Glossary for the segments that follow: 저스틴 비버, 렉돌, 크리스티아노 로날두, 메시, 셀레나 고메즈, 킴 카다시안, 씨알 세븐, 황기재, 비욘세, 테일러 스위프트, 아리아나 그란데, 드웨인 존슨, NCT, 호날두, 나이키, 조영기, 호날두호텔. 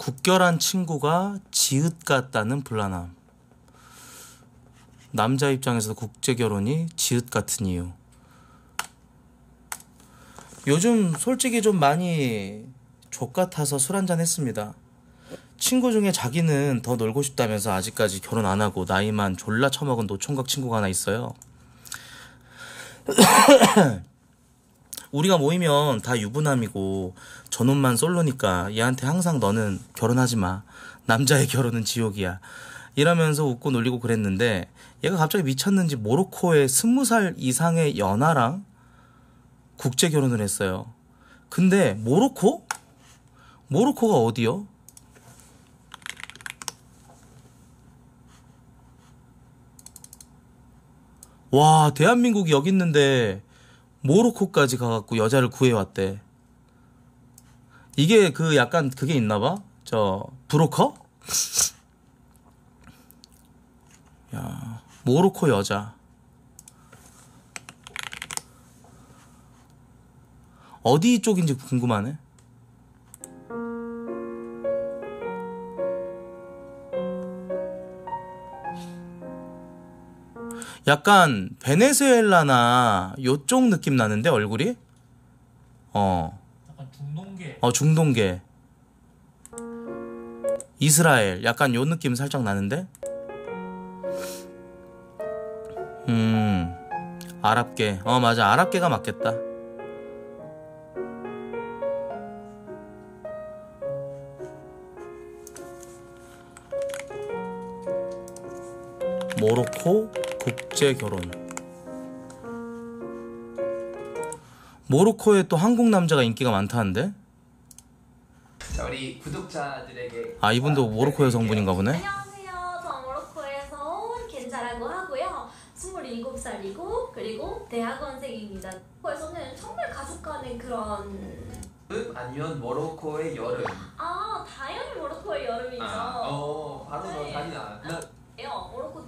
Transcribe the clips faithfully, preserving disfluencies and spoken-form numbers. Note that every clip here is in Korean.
국결한 친구가 지읒 같다는 불안함. 남자 입장에서도 국제결혼이 지읒 같은 이유. 요즘 솔직히 좀 많이 족같아서 술 한잔 했습니다. 친구 중에 자기는 더 놀고 싶다면서 아직까지 결혼 안 하고 나이만 졸라 처먹은 노총각 친구가 하나 있어요. 우리가 모이면 다 유부남이고 저놈만 솔로니까 얘한테 항상 너는 결혼하지 마. 남자의 결혼은 지옥이야. 이러면서 웃고 놀리고 그랬는데 얘가 갑자기 미쳤는지 모로코의 스무 살 이상의 연하랑 국제결혼을 했어요. 근데 모로코? 모로코가 어디요? 와, 대한민국이 여기 있는데 모로코까지 가갖고 여자를 구해왔대. 이게 그 약간 그게 있나봐? 저 브로커? 야, 모로코 여자 어디 쪽인지 궁금하네. 약간 베네수엘라나 요쪽 느낌 나는데 얼굴이? 어. 약간 중동계. 어, 중동계. 이스라엘 약간 요 느낌 살짝 나는데? 음. 아랍계. 어, 맞아. 아랍계가 맞겠다. 모로코 국제결혼. 모로코에 또 한국 남자가 인기가 많다는데? 자, 우리 구독자들에게. 아, 이분도 모로코 여성분인가 보네. 안녕하세요. 저 모로코에서 온 겐자라고 하고요. 스물일곱 살이고 그리고 대학원생입니다. 모로코에서는 정말 가족 간의 그런 여름 아니면 모로코의 여름. 아, 당연히 모로코의 여름이죠. 아, 어, 바로 너 다리나. 모로코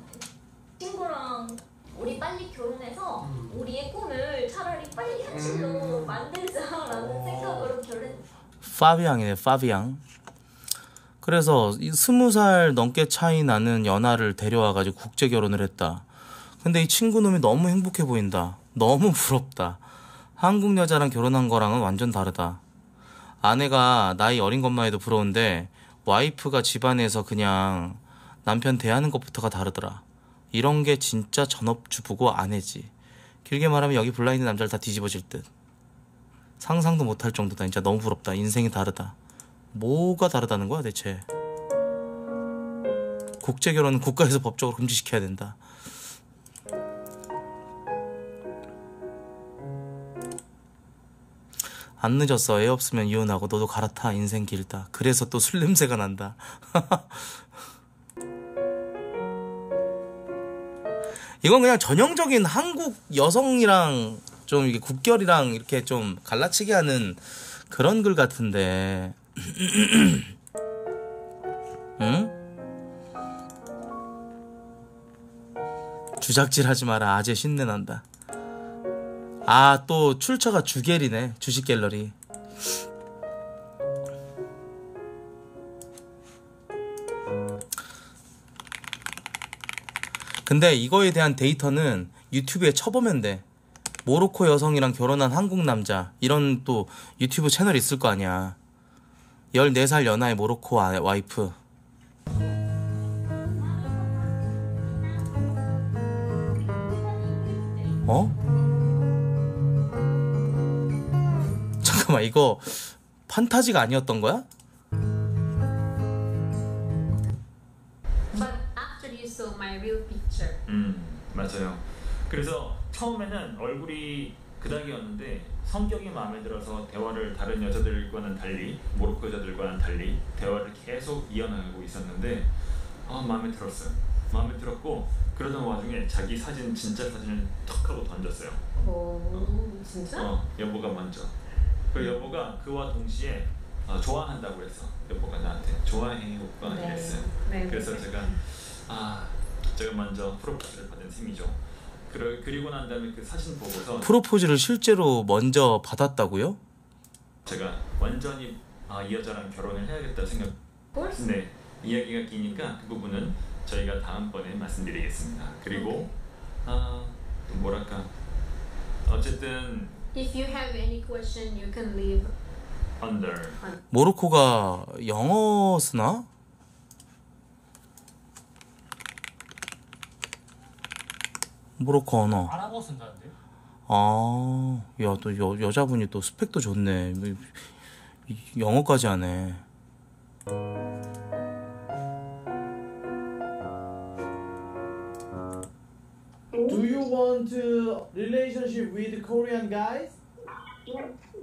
친구랑 우리 빨리 결혼해서 음. 우리의 꿈을 차라리 빨리 현실로 음. 만들자라는 생각으로 결혼. 파비앙이네, 파비앙. 그래서 이 스무 살 넘게 차이 나는 연하를 데려와가지고 국제 결혼을 했다. 근데 이 친구 놈이 너무 행복해 보인다. 너무 부럽다. 한국 여자랑 결혼한 거랑은 완전 다르다. 아내가 나이 어린 것만 해도 부러운데 와이프가 집안에서 그냥 남편 대하는 것부터가 다르더라. 이런 게 진짜 전업주부고 아내지. 길게 말하면 여기 블라인드 남자를 다 뒤집어질 듯. 상상도 못할 정도다. 진짜 너무 부럽다. 인생이 다르다. 뭐가 다르다는 거야 대체? 국제결혼은 국가에서 법적으로 금지시켜야 된다. 안 늦었어. 애 없으면 이혼하고 너도 갈아타. 인생 길다. 그래서 또 술 냄새가 난다. 이건 그냥 전형적인 한국 여성이랑 좀 이게 국결이랑 이렇게 좀 갈라치게 하는 그런 글 같은데. 응? 주작질 하지 마라. 아재 신내 난다. 아, 또 출처가 주갤이네. 주식 갤러리. 근데 이거에 대한 데이터는 유튜브에 쳐보면 돼. 모로코 여성이랑 결혼한 한국 남자 이런 또 유튜브 채널 있을 거 아니야. 열네 살 연하의 모로코 와이프. 어? 잠깐만, 이거 판타지가 아니었던 거야? 음, 맞아요. 그래서 처음에는 얼굴이 그닥이었는데 성격이 마음에 들어서 대화를 다른 여자들과는 달리, 모로코 여자들과는 달리 대화를 계속 이어나가고 있었는데 아, 마음에 들었어요. 마음에 들었고 그러던 와중에 자기 사진, 진짜 사진을 턱 하고 던졌어요. 어, 진짜? 어, 여보가 먼저. 그 여보가 그와 동시에 어, 좋아한다고 했어. 여보가 나한테 좋아해 오빠 네. 이랬어요. 네. 그래서 제가 아, 제가 먼저 프로포즈를 받은 셈이죠. 그리고 난 다음에 그 사진 보고서 프로포즈를 실제로 먼저 받았다고요? 제가 완전히 아, 이 여자랑 결혼을 해야겠다 생각. 네, 이야기가 기니까 그 부분은 저희가 다음번에 말씀드리겠습니다. 그리고 아, 또 뭐랄까 어쨌든 If you have any question, you can leave under. 모로코가 영어 쓰나? 모로코 언어. 아랍어 쓴다는데? 아, 야, 또 여, 여자분이 또 스펙도 좋네. 영어까지 하네. Do you want to relationship with Korean guys?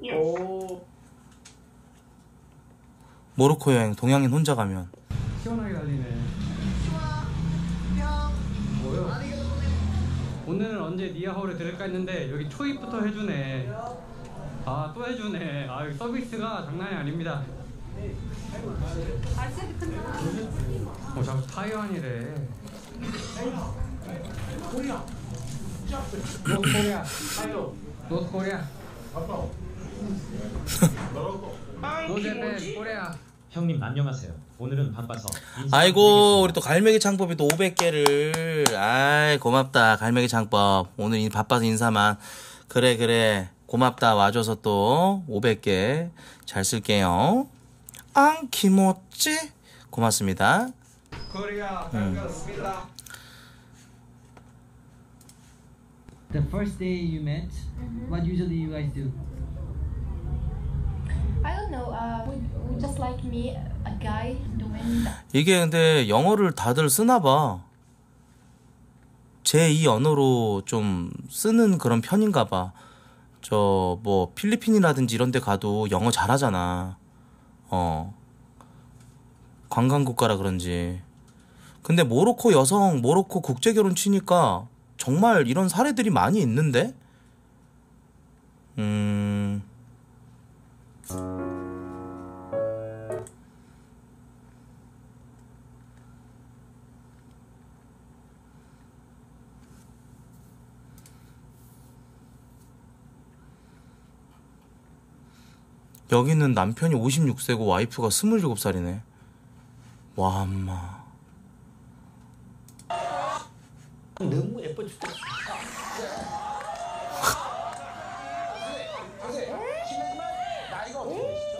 Yes. Oh. 모로코 여행 동양인 혼자 가면 시원하게 달리네. 뭐야? 오늘은 언제 니아하오를 들을까 했는데 여기 초입부터 해주네. 아, 또 해주네. 아, 여기 서비스가 장난이 아닙니다. 어, 자꾸 타이완이래. 코리아. 노코리아. 타이로. 노코리아. 아빠오. 노제네 코리아. 형님 안녕하세요. 오늘은 바빠서. 아이고, 우리 또 갈매기 창법이 또 오백 개를. 아이, 고맙다. 갈매기 창법. 오늘 바빠서 인사만. 그래 그래. 고맙다. 와줘서 또 오백 개 잘 쓸게요. 앙 키모찌. 고맙습니다. 코리아 반갑습니다. 음. The first day you met, mm-hmm. what usually you guys do? I don't know. Uh, we, we just like me, a guy doing that. 이게 근데 영어를 다들 쓰나 봐. 제이 언어로 좀 쓰는 그런 편인가 봐. 저 뭐 필리핀이라든지 이런 데 가도 영어 잘하잖아. 어. 관광국가라 그런지. 근데 모로코 여성, 모로코 국제 결혼 치니까 정말 이런 사례들이 많이 있는데? 음... 여기는 남편이 오십육 세고 와이프가 스물일곱 살이네. 와, 엄마. 너무 예뻐 죽다. 나이가 어떻게 되시죠?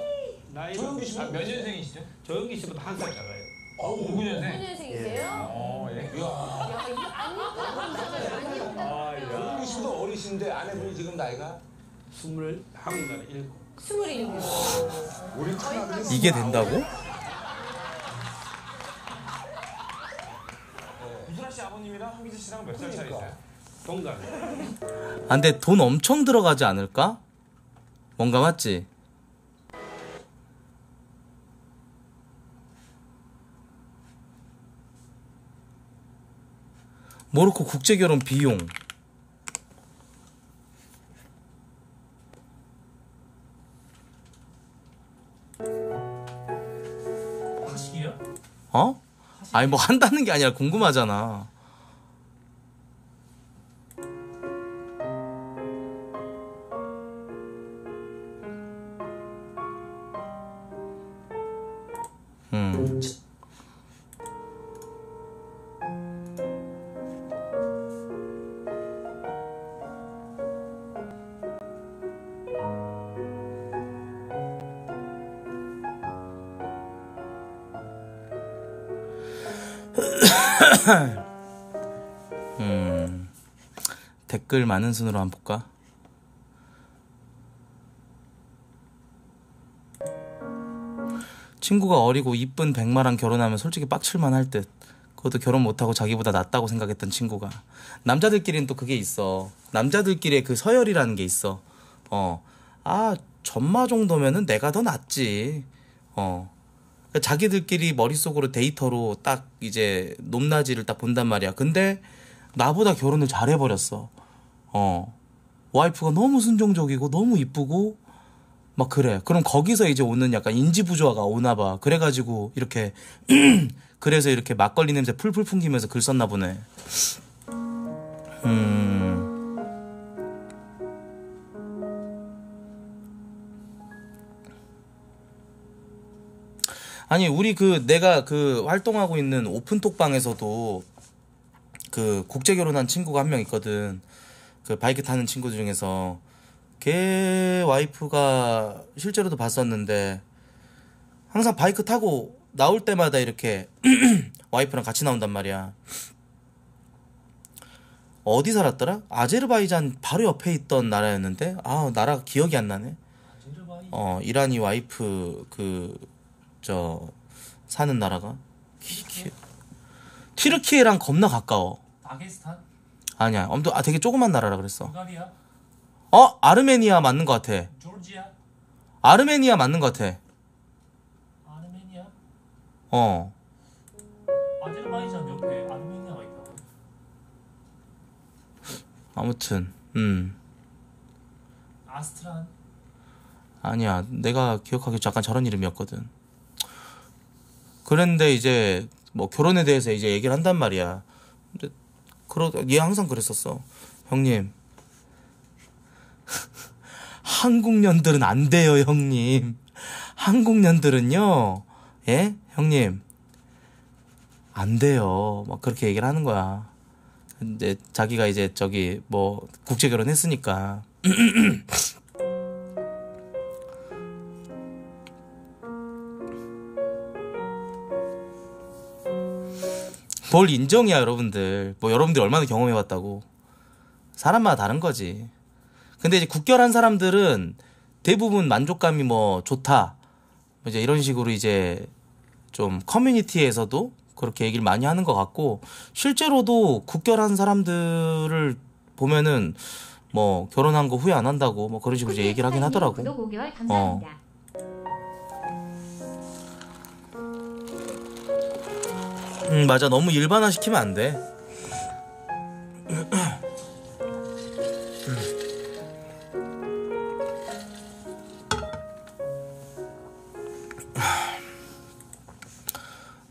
나이가 씨는 몇 년생이시죠? 조영기 씨보다 한 살 작아요. 오구 년생. 오구 년생이세요? 어, 예. 야. 야, 이거 아니고. 아, 야. 조영기 씨도 어리신데 아내분이 지금 나이가 스물한 살에 일곱. 스물일곱. 우리 큰아들이 이게 된다고? 아버님이랑 황기재 씨랑 몇 살 차이세요? 동갑. 아, 근데 돈 엄청 들어가지 않을까? 뭔가 맞지? 모로코 국제 결혼 비용. 하시기요? 어? 아니 뭐 한다는 게 아니라 궁금하잖아. 음. 음, 댓글 많은 순으로 한번 볼까? 친구가 어리고 이쁜 백마랑 결혼하면 솔직히 빡칠만 할 듯. 그것도 결혼 못하고 자기보다 낫다고 생각했던 친구가. 남자들끼리는 또 그게 있어. 남자들끼리의 그 서열이라는 게 있어. 어, 아, 전마 정도면은 내가 더 낫지. 어. 자기들끼리 머릿속으로 데이터로 딱 이제 높낮이를 딱 본단 말이야. 근데 나보다 결혼을 잘해버렸어. 어. 와이프가 너무 순종적이고 너무 이쁘고 막 그래. 그럼 거기서 이제 오는 약간 인지부조화가 오나봐. 그래가지고 이렇게 그래서 이렇게 막걸리 냄새 풀풀 풍기면서 글 썼나 보네. 음... 아니 우리 그 내가 그 활동하고 있는 오픈톡방에서도 그 국제 결혼한 친구가 한 명 있거든. 그 바이크 타는 친구 중에서 걔 와이프가 실제로도 봤었는데 항상 바이크 타고 나올 때마다 이렇게 와이프랑 같이 나온단 말이야. 어디 살았더라? 아제르바이잔 바로 옆에 있던 나라였는데 아 나라 기억이 안 나네. 어 이란이 와이프 그 저 사는 나라가 키르키에. 튀르키예랑 겁나 가까워. 다게스탄? 아니야. 엄청 아 되게 조그만 나라라 그랬어. 불가리아? 어 아르메니아 맞는 것 같아. 조지아? 아르메니아 맞는 것 같아. 아르메니아? 어. 아제르바이잔 옆에 아르메니아가 있다고? 아무튼 음. 아스트란? 아니야. 내가 기억하기에 약간 저런 이름이었거든. 그런데 이제 뭐 결혼에 대해서 이제 얘기를 한단 말이야. 근데 그러 얘 항상 그랬었어. 형님. 한국년들은 안 돼요, 형님. 한국년들은요. 예? 형님. 안 돼요. 막 그렇게 얘기를 하는 거야. 근데 자기가 이제 저기 뭐 국제 결혼했으니까. 뭘 인정이야 여러분들. 뭐 여러분들이 얼마나 경험해봤다고. 사람마다 다른 거지. 근데 이제 국결한 사람들은 대부분 만족감이 뭐 좋다 이제 이런 식으로 이제 좀 커뮤니티에서도 그렇게 얘기를 많이 하는 것 같고, 실제로도 국결한 사람들을 보면은 뭐 결혼한 거 후회 안 한다고 뭐 그런 식으로 이제 얘기를 하긴 하더라고. 어. 음, 맞아. 너무 일반화시키면 안 돼.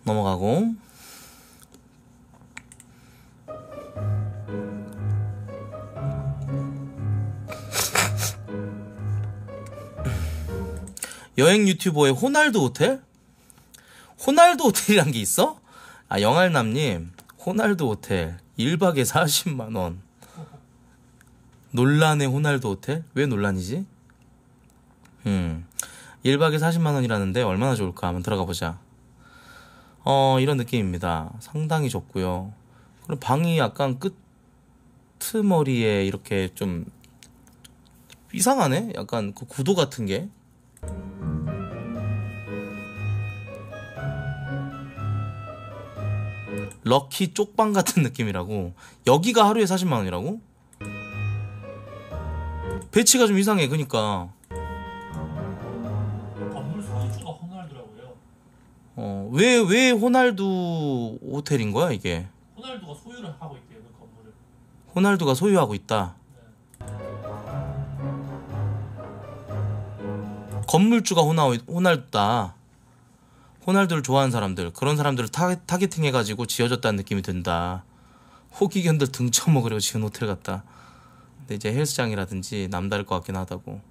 넘어가고. 여행 유튜버의 호날두 호텔? 호날두 호텔이란 게 있어? 아, 영알남님, 호날두 호텔, 일 박에 사십만 원. 논란의 호날두 호텔? 왜 논란이지? 음, 일 박에 사십만 원이라는데 얼마나 좋을까? 한번 들어가 보자. 어, 이런 느낌입니다. 상당히 좋고요. 그리고 방이 약간 끝머리에 이렇게 좀 이상하네? 약간 그 구도 같은 게. 럭키 쪽방 같은 느낌이라고. 여기가 하루에 사십만 원이라고? 배치가 좀 이상해. 그니까 건물 소유주가 호날두라고요. 어, 왜, 왜 호날두 호텔인 거야 이게? 호날두가 소유를 하고 있대요 그 건물을. 호날두가 소유하고 있다. 네. 건물주가 호나, 호날두다. 호날두를 좋아하는 사람들, 그런 사람들을 타, 타겟팅해가지고 지어졌다는 느낌이 든다. 호기견들 등쳐먹으려고 지은 호텔 같다. 근데 이제 헬스장이라든지 남다를 것 같긴 하다고.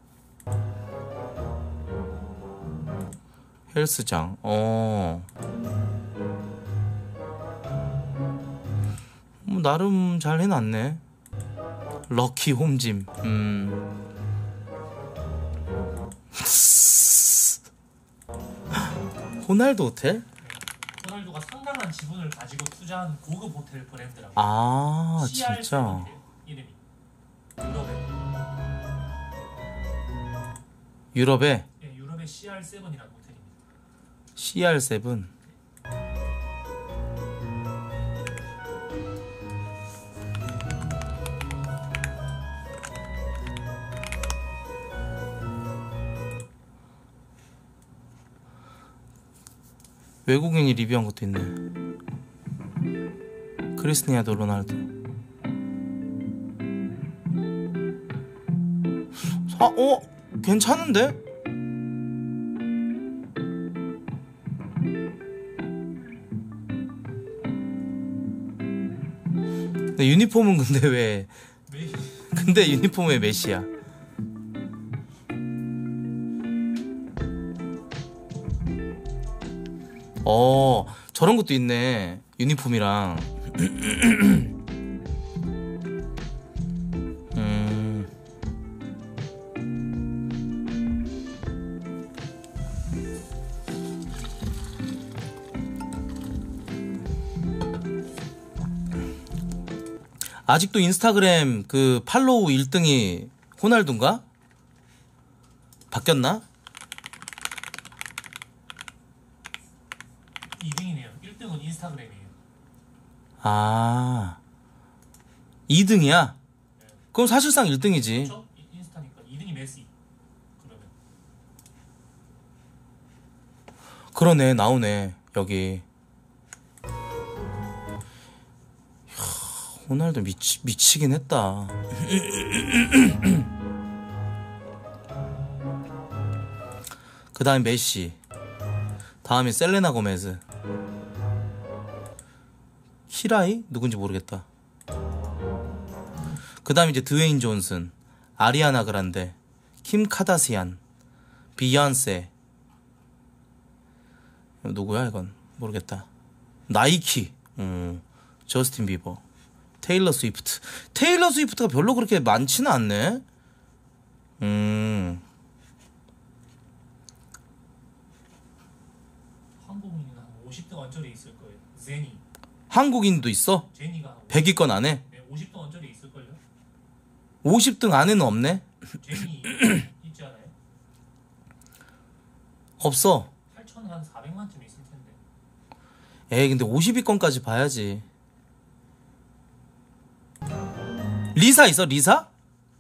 헬스장, 어. 뭐 나름 잘 해놨네. 럭키 홈짐, 음. 호날두 호텔? 네. 호날두가 상당한 지분을 가지고 투자한 고급 호텔 브랜드라고. 아 진짜? 이름이 유럽에. 유럽에? 네, 유럽의 씨알 세븐이라는 호텔입니다. 씨알 세븐? 외국인이 리뷰한 것도 있네. 크리스티아노 로날두. 아, 어? 괜찮은데? 근데 유니폼은 근데 왜? 근데 유니폼 왜 메시야? 어, 저런 것도 있네. 유니폼이랑. 음. 아직도 인스타그램 그 팔로우 일 등이 호날두인가? 바뀌었나? 이 등이네요. 일 등은 인스타그램이에요. 아, 이 등이야? 네. 그럼 사실상 일 등이지. 그렇죠? 인스타니까 이 등이 메시. 그러면. 그러네, 나오네 여기. 이야, 호날두 미치 미치긴 했다. 그 다음에 메시, 다음에 셀레나 고메즈, 히라이? 누군지 모르겠다. 그 다음에 이제 드웨인 존슨, 아리아나 그란데, 킴 카다시안, 비욘세, 누구야 이건? 모르겠다. 나이키, 음, 저스틴 비버, 테일러 스위프트. 테일러 스위프트가 별로 그렇게 많지는 않네. 음. 오십 등 언저리에 있을 거예요. 제니. 한국인도 있어? 제니가 백 위권 안에? 네, 오십 등 언저리에 있을 걸요. 오십 등 안에는 없네. 제니 있지 않아요? 없어. 팔천사백만쯤 있을 텐데. 에이, 근데 오십 위권까지 봐야지. 리사 있어? 리사?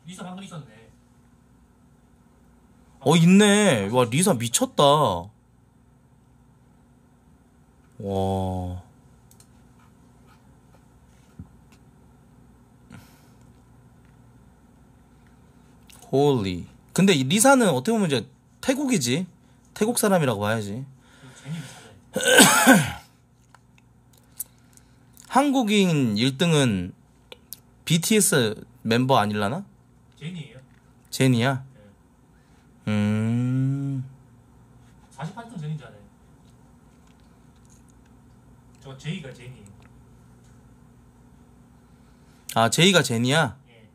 리사 방금 있었네. 어, 있네. 와, 리사 미쳤다. 와. 홀리. 근데 이 리사는 어떻게 보면 이제 태국이지. 태국 사람이라고 봐야지. 한국인 일 등은 비티에스 멤버 아닐라나? 제니예요. 제니야? 네. 음. 사십팔 등 제니잖아요. 저 제이가 제니. 아, 제이가 제니야? 예.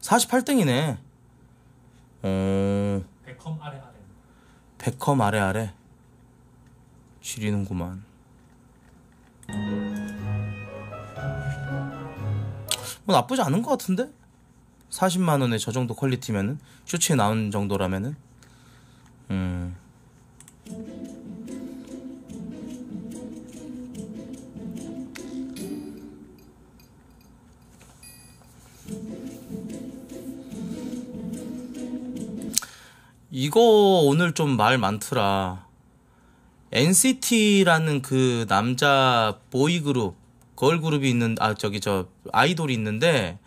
사십팔 등이네. 어. 백컴 아래 아래. 백컴 아래 아래. 지리는구만. 뭐 나쁘지 않은 것 같은데? 사십만 원에 저 정도 퀄리티면은, 쇼츠에 나온 정도라면은. 음. 이거 오늘 좀 말 많더라. 엔시티라는 그 남자 보이그룹, 걸그룹이 있는, 아, 저기, 저, 아이돌이 있는데,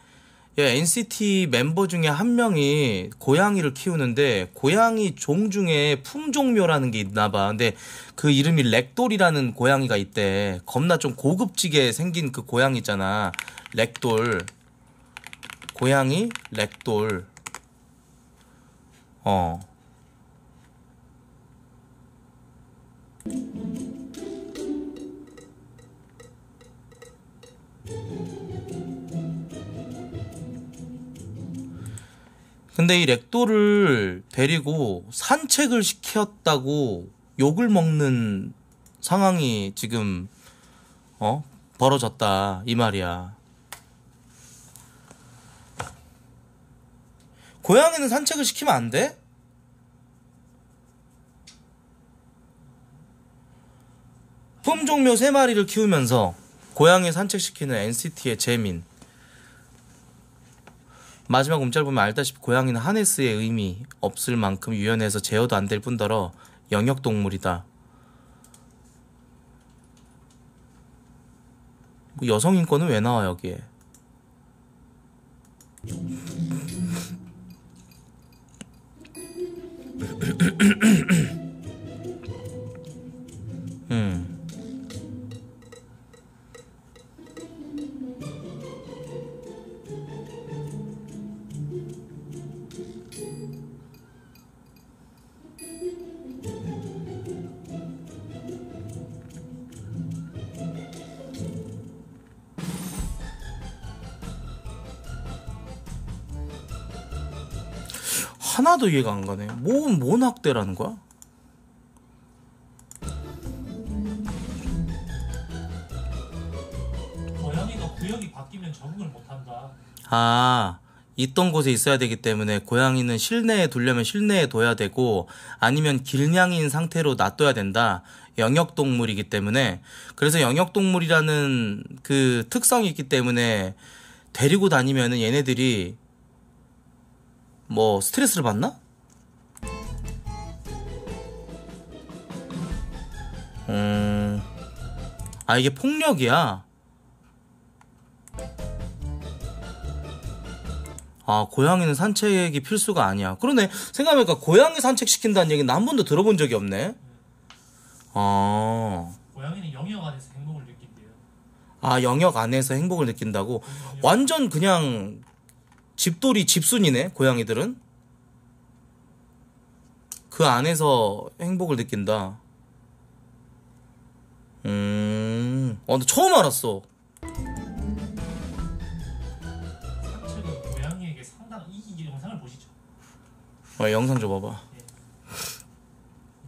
예, 엔시티 멤버 중에 한 명이 고양이를 키우는데, 고양이 종 중에 품종묘라는 게 있나 봐. 근데 그 이름이 렉돌이라는 고양이가 있대. 겁나 좀 고급지게 생긴 그 고양이 있잖아. 렉돌. 고양이, 렉돌. 어. 근데 이 렉돌을 데리고 산책을 시켰다고 욕을 먹는 상황이 지금 어? 벌어졌다 이 말이야. 고양이는 산책을 시키면 안 돼? 품종묘 세 마리를 키우면서 고양이 산책시키는 엔시티의 재민. 마지막 움짤 보면 알다시피 고양이는 하네스의 의미 없을 만큼 유연해서 제어도 안 될 뿐더러 영역동물이다. 여성인권은 왜 나와 여기에? 음. 하나도 이해가 안 가네. 뭔, 뭔 학대라는 거야? 고양이가 구역이 바뀌면 적응을 못한다. 아, 있던 곳에 있어야 되기 때문에 고양이는 실내에 두려면 실내에 둬야 되고 아니면 길냥이인 상태로 놔둬야 된다. 영역동물이기 때문에. 그래서 영역동물이라는 그 특성이 있기 때문에 데리고 다니면은 얘네들이 뭐 스트레스를 받나? 음... 아, 이게 폭력이야. 아, 고양이는 산책이 필수가 아니야. 그러네. 생각해보니까 고양이 산책시킨다는 얘기는 한 번도 들어본 적이 없네. 아... 고양이는 영역 안에서 행복을 느낀대요. 아, 영역 안에서 행복을 느낀다고? 영역. 완전 그냥 집돌이 집순이네, 고양이들은. 그 안에서 행복을 느낀다. 음... 어, 아, 나 처음 알았어. 어, 영상 줘봐봐. 네.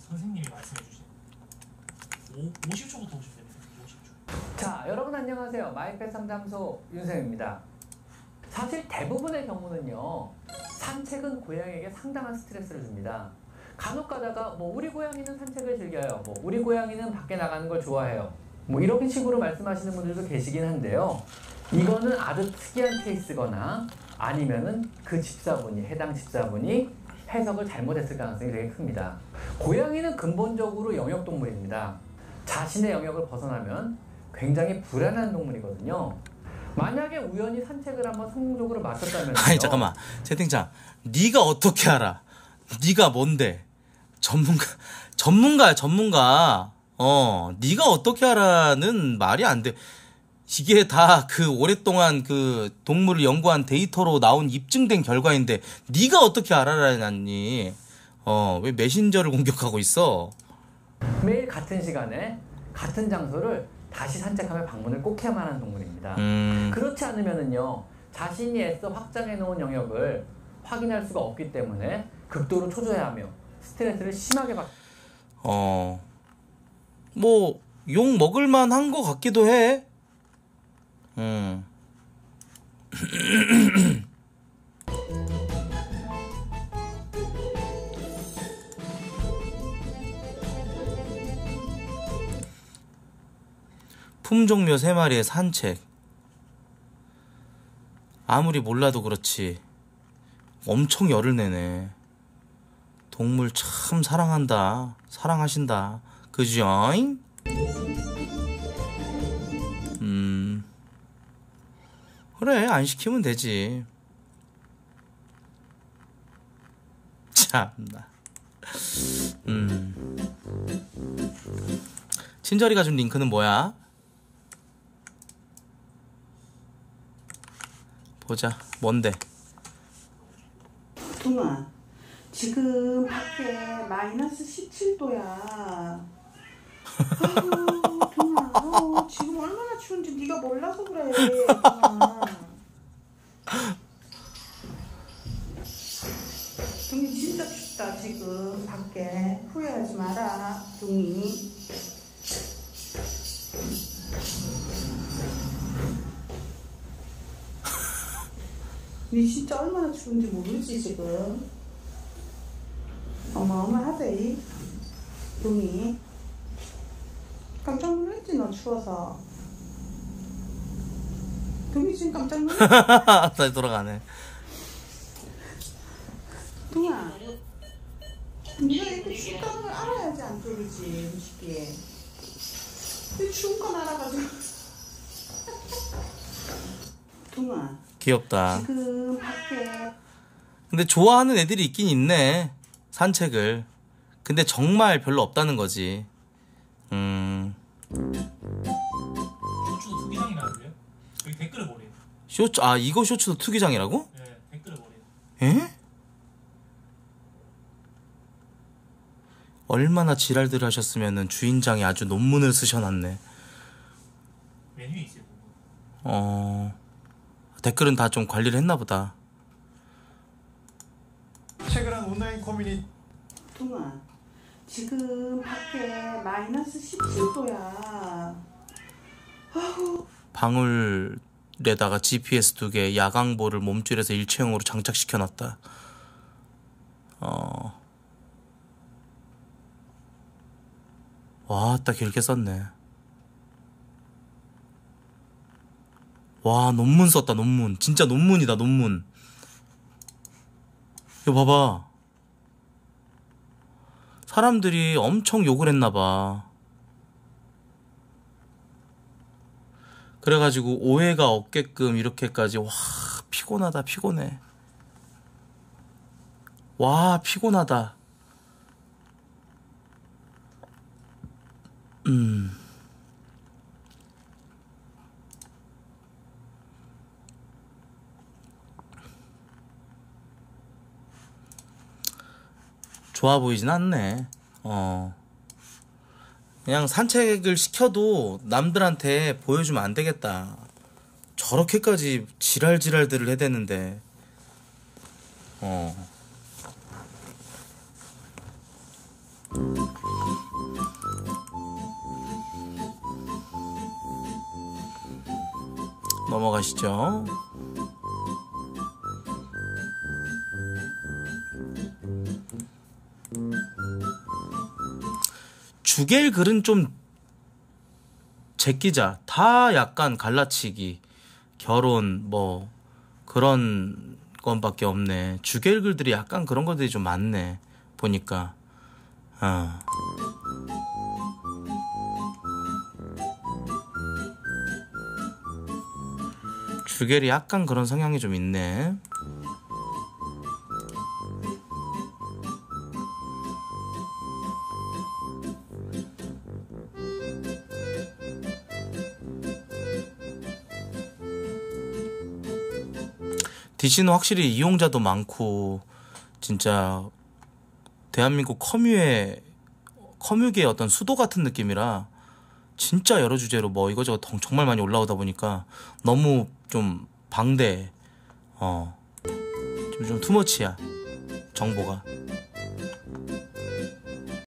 선생님이 말씀해주신 오십 초부터 오십 초. 오십 초. 자, 여러분 안녕하세요. 마이펫 상담소 윤쌤입니다. 사실 대부분의 경우는요, 산책은 고양이에게 상당한 스트레스를 줍니다. 간혹 가다가 뭐 우리 고양이는 산책을 즐겨요, 뭐 우리 고양이는 밖에 나가는 걸 좋아해요, 뭐 이런 식으로 말씀하시는 분들도 계시긴 한데요, 이거는 아주 특이한 케이스거나 아니면은 그 집사분이, 해당 집사분이 해석을 잘못했을 가능성이 되게 큽니다. 고양이는 근본적으로 영역동물입니다. 자신의 영역을 벗어나면 굉장히 불안한 동물이거든요. 만약에 우연히 산책을 한번 성공적으로 마쳤다면... 아니 잠깐만, 채팅창 네가 어떻게 알아? 네가 뭔데? 전문가... 전문가야 전문가. 어, 네가 어떻게 알아는 말이 안 돼. 이게 다 그 오랫동안 그 동물을 연구한 데이터로 나온 입증된 결과인데 네가 어떻게 알아라니? 어, 왜 메신저를 공격하고 있어? 매일 같은 시간에 같은 장소를 다시 산책하며 방문을 꼭 해야만 하는 동물입니다. 음... 그렇지 않으면은요, 자신이 애써 확장해 놓은 영역을 확인할 수가 없기 때문에 극도로 초조해하며 스트레스를 심하게 받. 어, 뭐 욕 먹을만 한 것 같기도 해. 음. 품종묘 세 마리의 산책. 아무리 몰라도 그렇지 엄청 열을 내네. 동물 참 사랑한다. 사랑하신다. 그죠잉? 음... 그래, 안 시키면 되지. 참나. 음. 친절이가 준 링크는 뭐야? 보자, 뭔데? 도마, 지금 밖에 마이너스 십칠 도야. 아유, 도마, 어, 지금 얼마나 추운지 네가 몰라서 그래. 도마. 동이 진짜 춥다 지금 밖에. 후회하지 마라 동이. 네 진짜 얼마나 추운지 모르지 지금. 어마어마하대 동이. 깜짝 놀랐지 너 추워서. 동이 지금 깜짝 놀랐지. 다시 돌아가네. 동아, 네가 이렇게 춥다는 걸 알아야지 안 졸리지 쉽게. 왜 추운 건 알아가지고. 동아 귀엽다. 지금 밖에. 근데 좋아하는 애들이 있긴 있네, 산책을. 근데 정말 별로 없다는 거지. 음. 쇼츠도 투기장이라고 그래요? 여기 댓글을 보래요. 쇼츠, 아, 이거 쇼츠도 투기장이라고? 네, 댓글을 보래요. 에? 얼마나 지랄들을 하셨으면은 주인장이 아주 논문을 쓰셔놨네. 메뉴에 있어요. 어, 댓글은 다 좀 관리를 했나 보다. 최근에 고민이. 동아, 지금 밖에 마이너스 십칠 도야. 아우. 방울에다가 지피에스 두 개, 야광볼을 몸줄에서 일체형으로 장착시켜놨다. 어. 와, 딱 길게 썼네. 와, 논문 썼다, 논문. 진짜 논문이다, 논문. 이거 봐봐. 사람들이 엄청 욕을 했나봐. 그래가지고 오해가 없게끔 이렇게까지. 와, 피곤하다, 피곤해. 와, 피곤하다. 음. 좋아 보이진 않네. 어. 그냥 산책을 시켜도 남들한테 보여주면 안 되겠다. 저렇게까지 지랄지랄들을 해대는데. 어. 넘어가시죠. 주겔 글은 좀 제끼자. 다 약간 갈라치기, 결혼 뭐 그런 건밖에 없네. 주겔 글들이 약간 그런 것들이 좀 많네 보니까. 어. 주겔이 약간 그런 성향이 좀 있네. 디씨는 확실히 이용자도 많고 진짜 대한민국 커뮤의 커뮤계의 어떤 수도 같은 느낌이라 진짜 여러 주제로 뭐 이거저거 정말 많이 올라오다 보니까 너무 좀 방대해. 어, 좀, 좀 투머치야 정보가.